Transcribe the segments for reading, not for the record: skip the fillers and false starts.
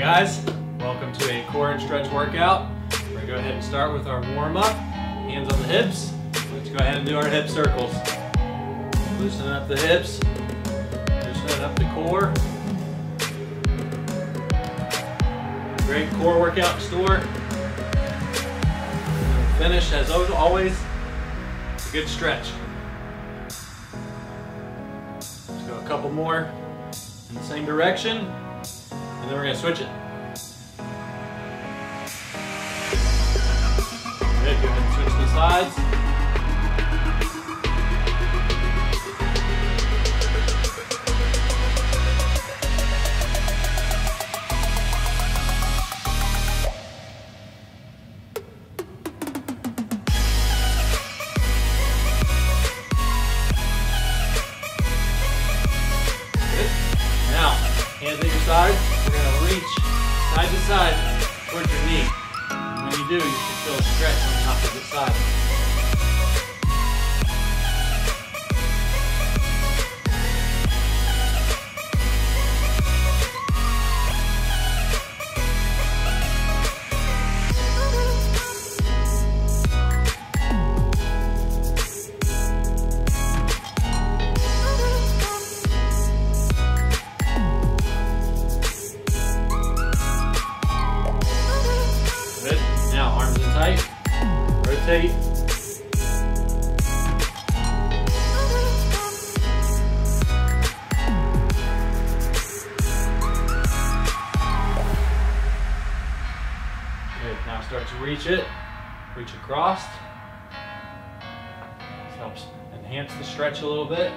Alright guys, welcome to a core and stretch workout. We're going to go ahead and start with our warm-up. Hands on the hips. Let's go ahead and do our hip circles. Loosen up the hips. Loosen up the core. Great core workout store. Finish, as always, a good stretch. Let's go a couple more in the same direction, and then we're going to switch it. Good, go ahead and switch the sides. Good. Now, hands at your side, we're going to reach side to side towards your knee. When you do, you should feel a stretch on the opposite side. Rotate. Good, now start to reach it. Reach across. This helps enhance the stretch a little bit.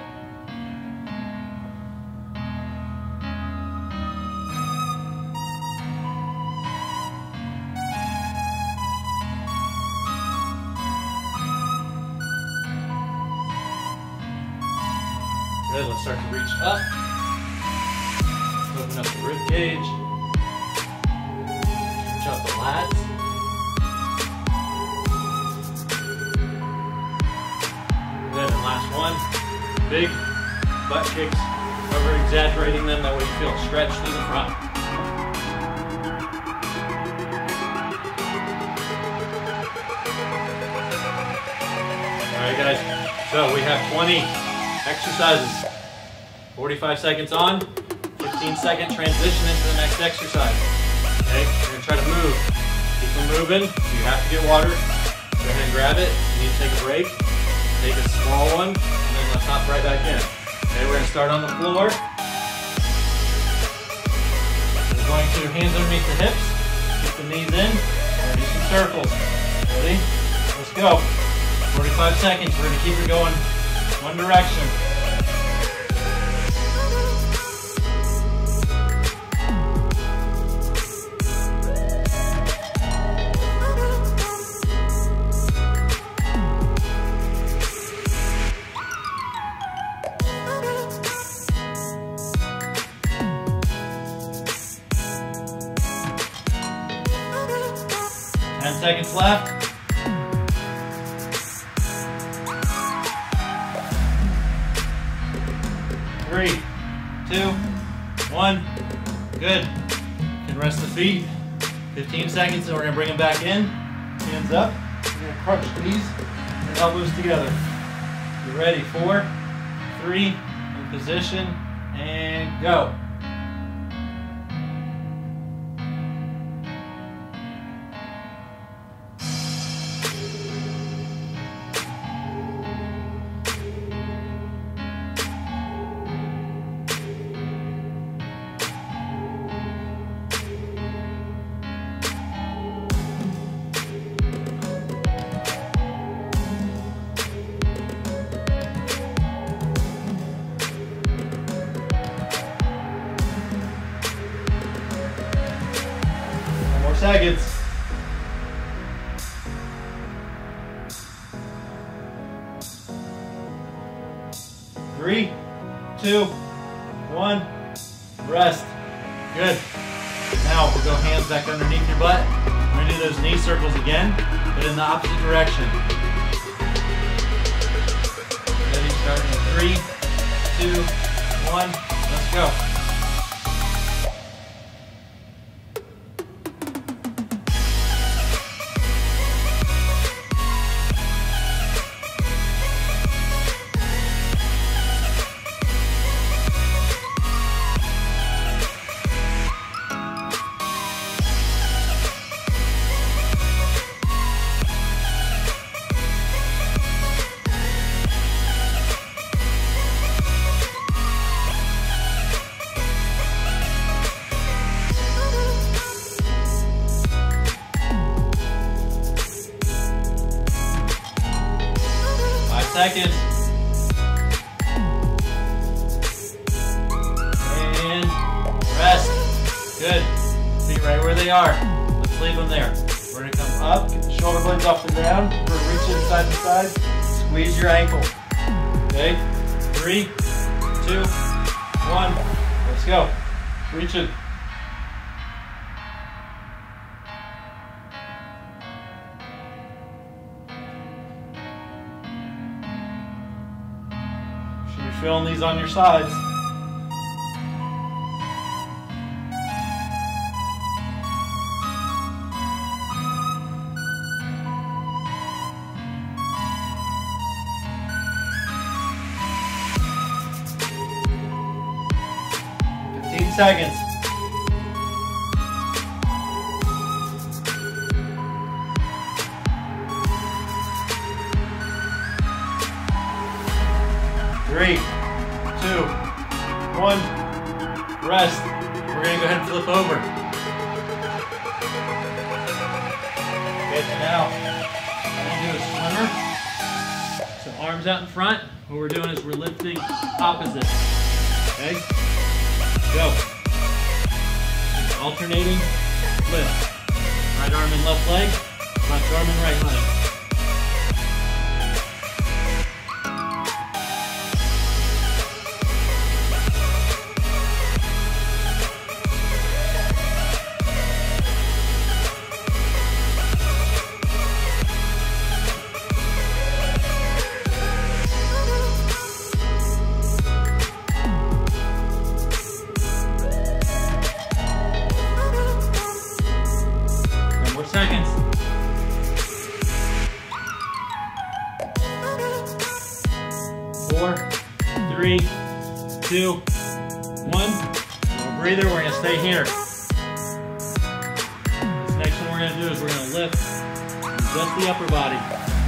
Good, let's start to reach up. Open up the rib cage. Reach out the lats. Good, and last one. Big butt kicks, over-exaggerating them, that way you feel stretched through the front. Alright guys, so we have 20 exercises. 45 seconds on, 15-second transition into the next exercise. Okay, you're going to try to move. Keep them moving. If you have to get water, go ahead and grab it. You need to take a break. Take a small one, and then let's hop right back in. Okay, we're going to start on the floor. We're going to hands underneath the hips. Keep the knees in. We're going to do some circles. Ready? Let's go. 45 seconds. We're going to keep it going. One direction. Ten seconds left. Three, two, one, good. You can rest the feet. 15 seconds, and we're gonna bring them back in. Hands up, we're gonna crunch knees and elbows together. You ready, 4, 3, in position, and go. Seconds. Three, two, one, rest. Good. Now we'll go hands back underneath your butt. We're gonna do those knee circles again, but in the opposite direction. Ready, starting in 3, 2, 1, let's go. second. And rest. Good. Feet right where they are. Let's leave them there. We're going to come up, get the shoulder blades off the ground. We're going to reach inside the side. Squeeze your ankle. Okay? 3, 2, 1. Let's go. Reach it. Feeling these on your sides. Seconds. Three, two, one, rest. We're going to go ahead and flip over. Good, now I'm going to do a swimmer. So arms out in front. What we're doing is we're lifting opposite. Okay? Go. Alternating lift. Right arm and left leg, left arm and right leg. Seconds. Four, three, two, one. No breather, we're gonna stay here. This next one we're gonna do is we're gonna lift just the upper body.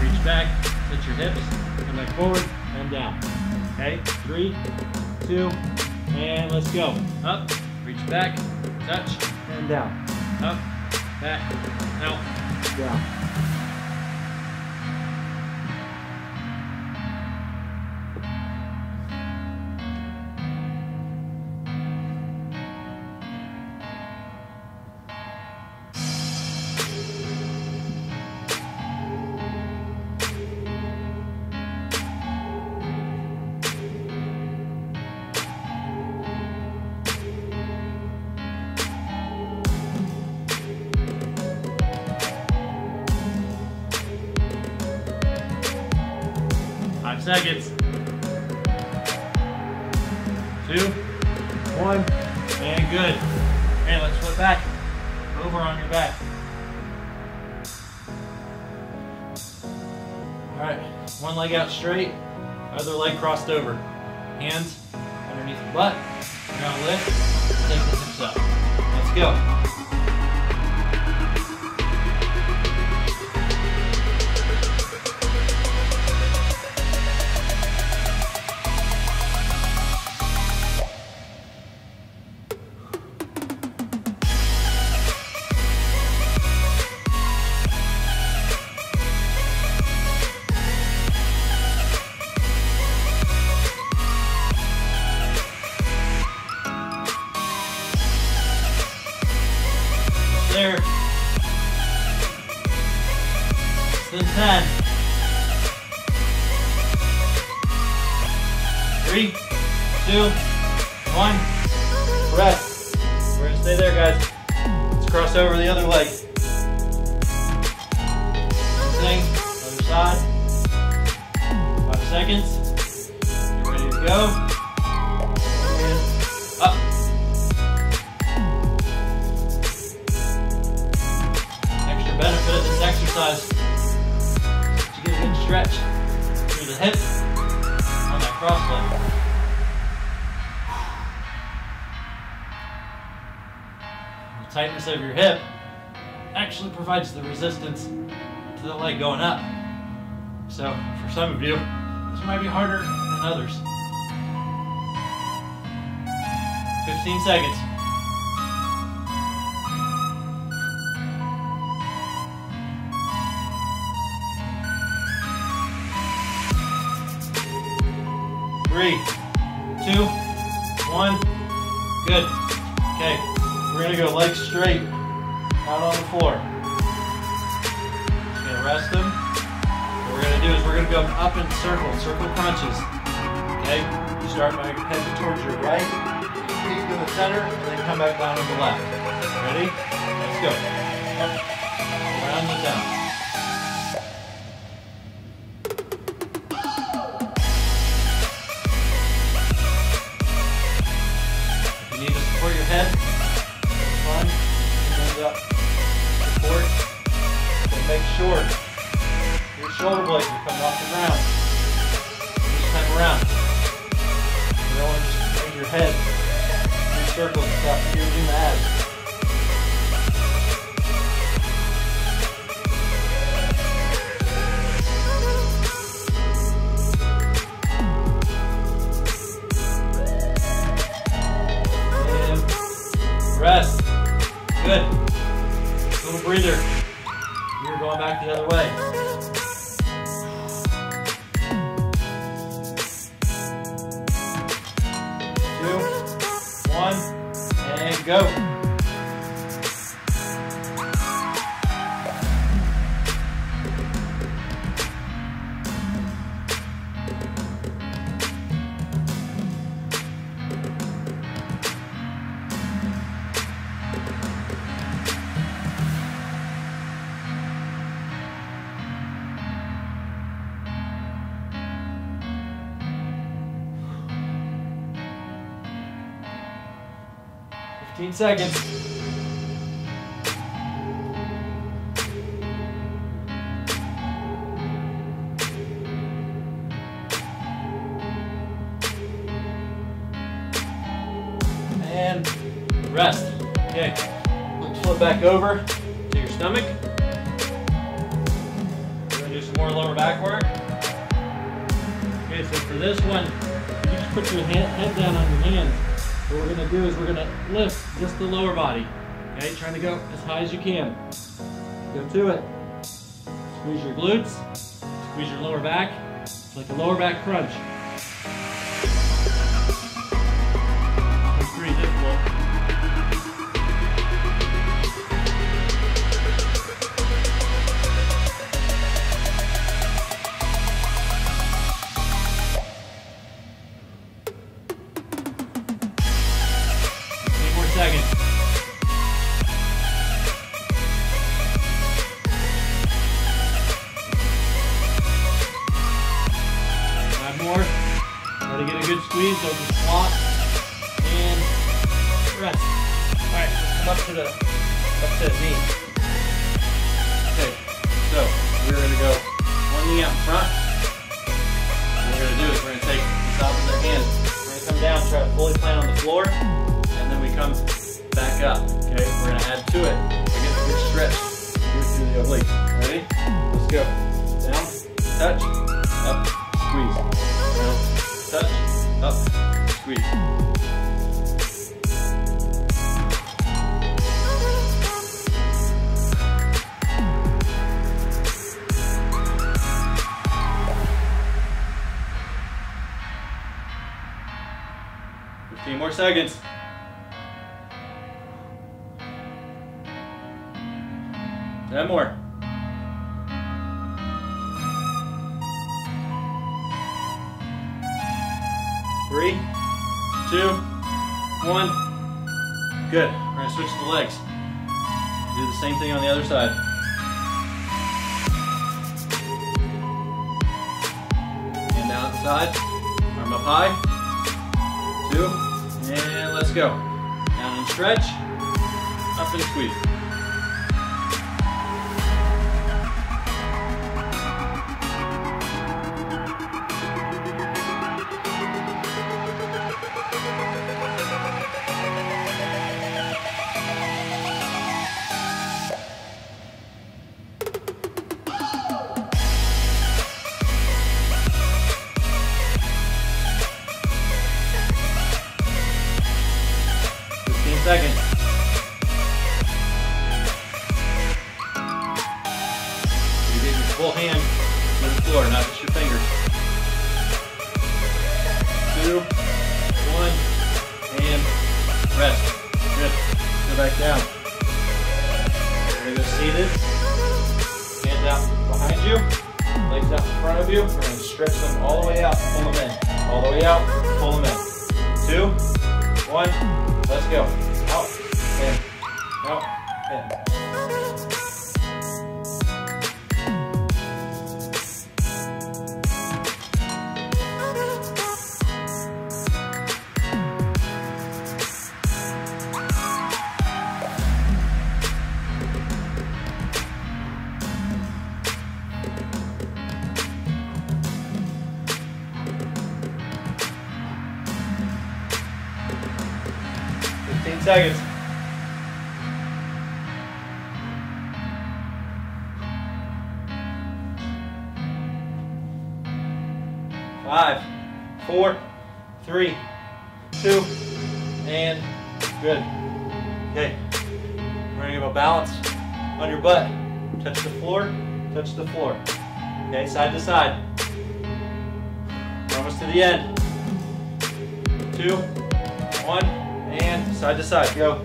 Reach back, touch your hips, come back forward and down. Okay, 3, 2, and let's go. Up, reach back, touch, and down. Up. Back, out, down. Seconds. 2, 1, and good. And let's flip back over on your back. All right, one leg out straight, other leg crossed over. Hands underneath the butt. You're gonna lift, take the hips up. Let's go. There. It's the 10. 3, 2, 1. Rest. We're gonna stay there, guys. Let's cross over the other leg. Same thing. Other side. 5 seconds. Get ready to go. Benefit of this exercise is to get a good stretch through the hip on that cross leg. The tightness of your hip actually provides the resistance to the leg going up. So for some of you, this might be harder than others. 15 seconds. 3, 2, 1, good. Okay, we're gonna go legs straight, out on the floor. Just gonna rest them. What we're gonna do is we're gonna go up in circles, circle crunches. Okay, you start by heading towards your right, feet to the center, and then come back down to the left. Ready? Let's go. Up, around and down. Head, one, hands up, support, so make sure your shoulder blades are coming off the ground. Each time around, you don't want to just bring your head in circles without you doing the abs. Rest. Good. Little breather. You're going back the other way. Two, one, and go. Seconds. And rest. Okay. Flip back over to your stomach. We're going to do some more lower back work. Okay, so for this one, you just put your head down on your hands. What we're going to do is we're going to lift just the lower body. Okay, trying to go as high as you can. Go to it. Squeeze your glutes, squeeze your lower back. It's like a lower back crunch. It's pretty seconds. Ten more. Three, two, one. Good. We're going to switch the legs. Do the same thing on the other side. And down the side. Arm up high. Two. And let's go. Down and stretch, up and squeeze. Second. Stretch them all the way out, pull them in. All the way out, pull them in. 2, 1, let's go. Out, in, out, in. Seconds. Five, four, three, two, and good. Okay, we're gonna give a balance on your butt. Touch the floor, touch the floor. Okay, side to side. We're almost to the end. 2, 1. And side to side, go.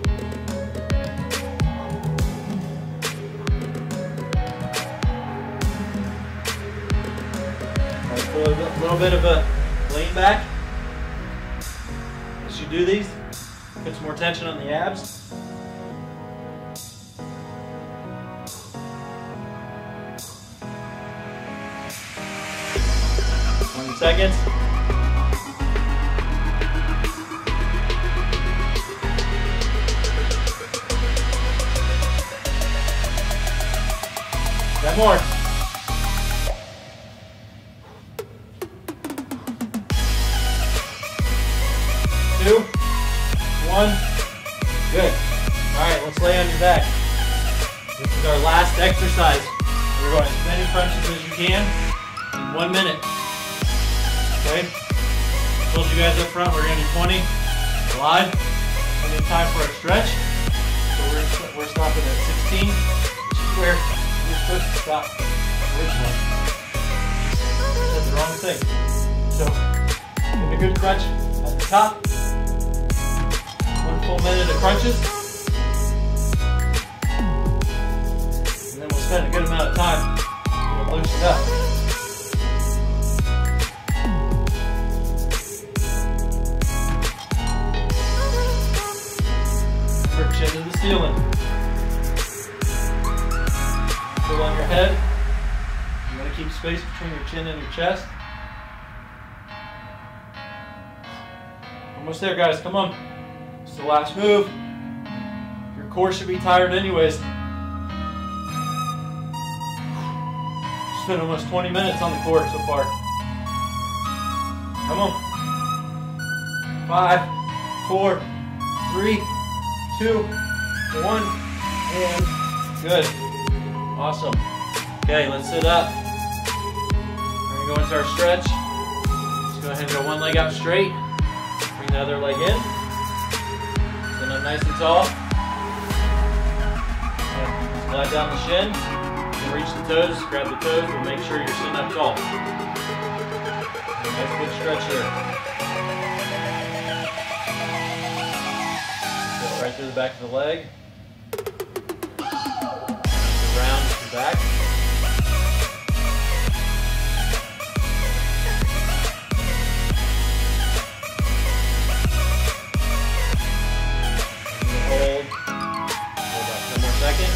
Pull a little bit of a lean back. As you do these, put some more tension on the abs. One second. More. Two, one, good. All right, let's lay on your back. This is our last exercise. We're going as many crunches as you can in 1 minute. Okay? I told you guys up front we're going to do 20 live. We need time for a stretch. So we're stopping at 16, which is where supposed to stop originally. I said the wrong thing. So, get a good crunch at the top. 1 full minute of crunches. And then we'll spend a good amount of time to loosen it up. Remember, chin to the ceiling. On your head. You want to keep space between your chin and your chest. Almost there, guys. Come on. It's the last move. Your core should be tired anyways. Spent almost 20 minutes on the core so far. Come on. 5, 4, 3, 2, 1, and good. Awesome. Okay, let's sit up. We're going to go into our stretch. Let's go ahead and go one leg out straight. Bring the other leg in. Stand up nice and tall. And slide down the shin. And reach the toes, grab the toes, and make sure you're sitting up tall. Nice good stretch here. Go right through the back of the leg. Back. Hold. Hold on 1 more second.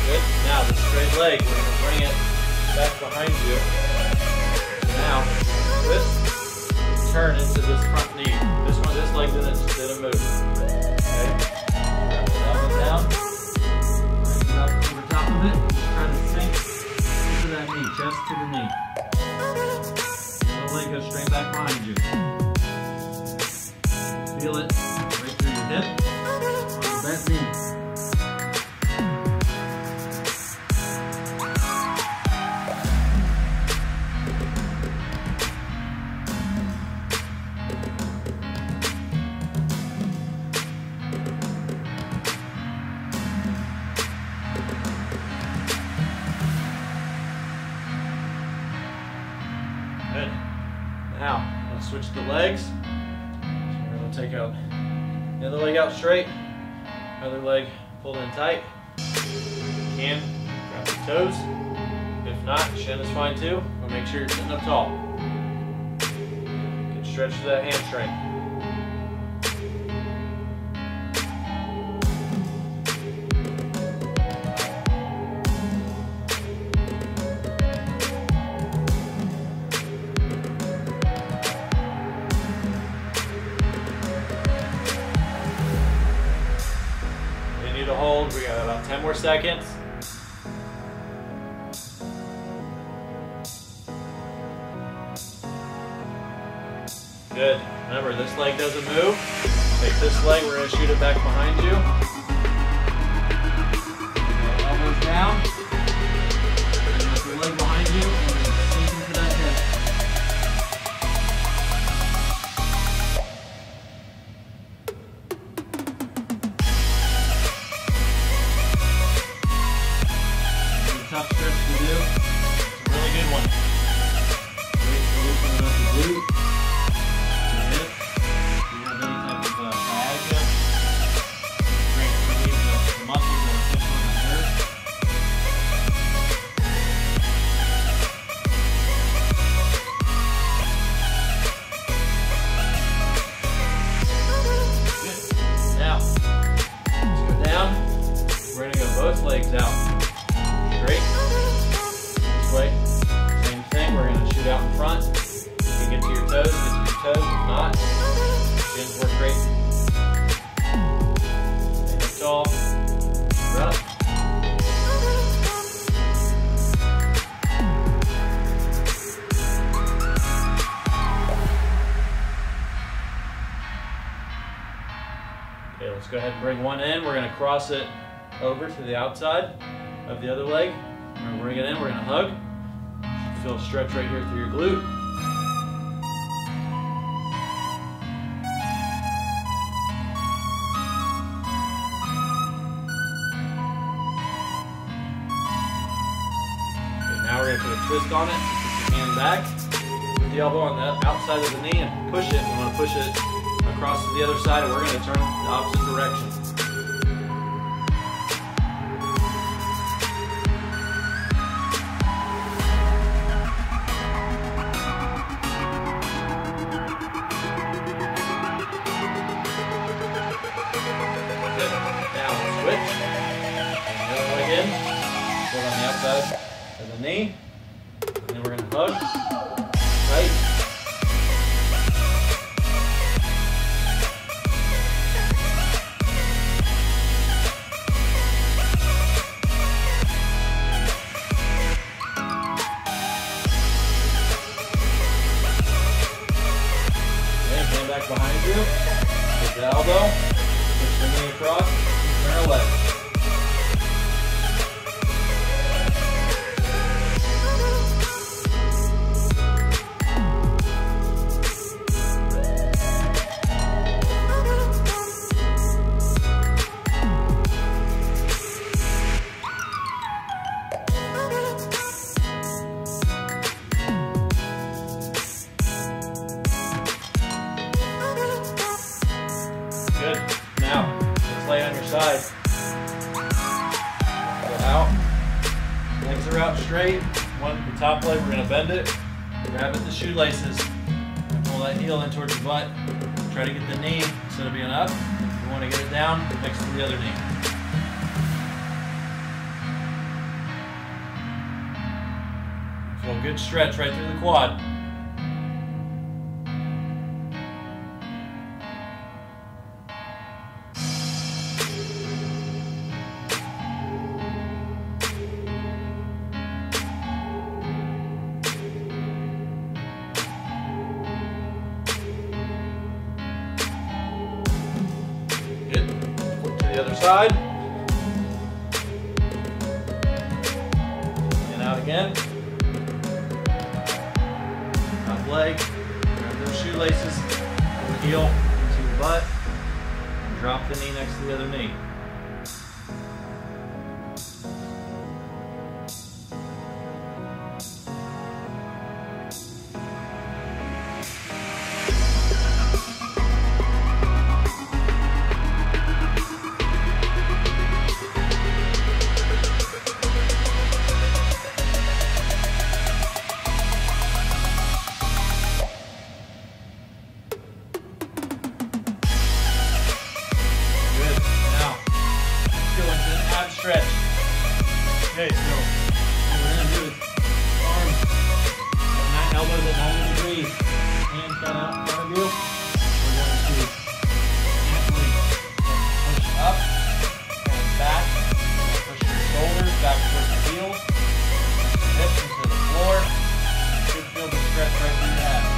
Good. Now the straight leg, we're going to bring it back behind you. Now, twist, turn into this front knee. This leg didn't move. Okay. That one down. Bring it up over top of it. Just try to sink into that knee, chest to the knee. The leg goes straight back behind you. Feel it right through your hip on that knee. Now, let's switch the legs. So we're going to take out the other leg out straight, other leg Pull in tight. If you can, grab your toes. If not, shin is fine too, but make sure you're sitting up tall. You can stretch to that hamstring. To hold. We got about 10 more seconds. Good. Remember, this leg doesn't move. Take this leg, we're going to shoot it back behind you. Elbows down. Put your leg behind you and sink into that hip. Tough stretch to do. It's a really good one. Great to loosen up the glute, the hip. If you have any type of sciatica, great to relieve the muscles that are pushing on the nerves. Good. Now, let's go down. We're going to go both legs out. Great. This way, same thing, we're going to shoot out in front. You can get to your toes, if not, shins work great. Stand up tall, rub. Okay, let's go ahead and bring one in. We're going to cross it over to the outside of the other leg. We're going to bring it in, we're going to hug. Feel a stretch right here through your glute. Okay, now we're going to put a twist on it. Put your hand back, put the elbow on the outside of the knee and push it. We're going to push it across to the other side and we're going to turn the opposite direction. Of the knee, and then we're going to hug, right. Okay, hand back behind you, with the elbow, push the knee across, turn our leg. Good. Now, let's lay on your side. Go out. Legs are out straight. The top leg, we're going to bend it. Grab at the shoelaces. Pull that heel in towards your butt. Try to get the knee instead of being up. You want to get it down next to the other knee. So a good stretch right through the quad. The other side, and out again, top leg, grab those shoelaces, pull the heel into your butt, and drop the knee next to the other knee. stretch. Okay, so we're going to do arms and my elbows at 90 degrees. Hands down out in front of you. We're going to gently push up and back. Push your shoulders back towards the heels. Push your hips into the floor. You should feel the stretch right through your abs.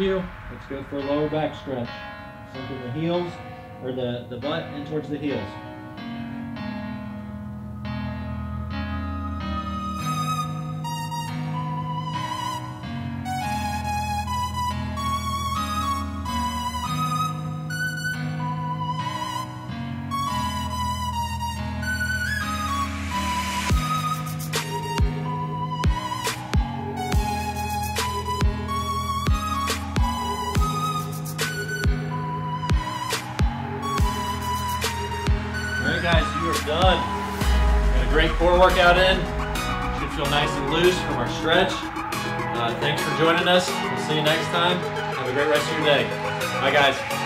You. Let's go for a lower back stretch. Sinking the heels, or the butt in towards the heels. Guys, you are done. Got a great core workout in. Should feel nice and loose from our stretch. Thanks for joining us. We'll see you next time. Have a great rest of your day. Bye, guys.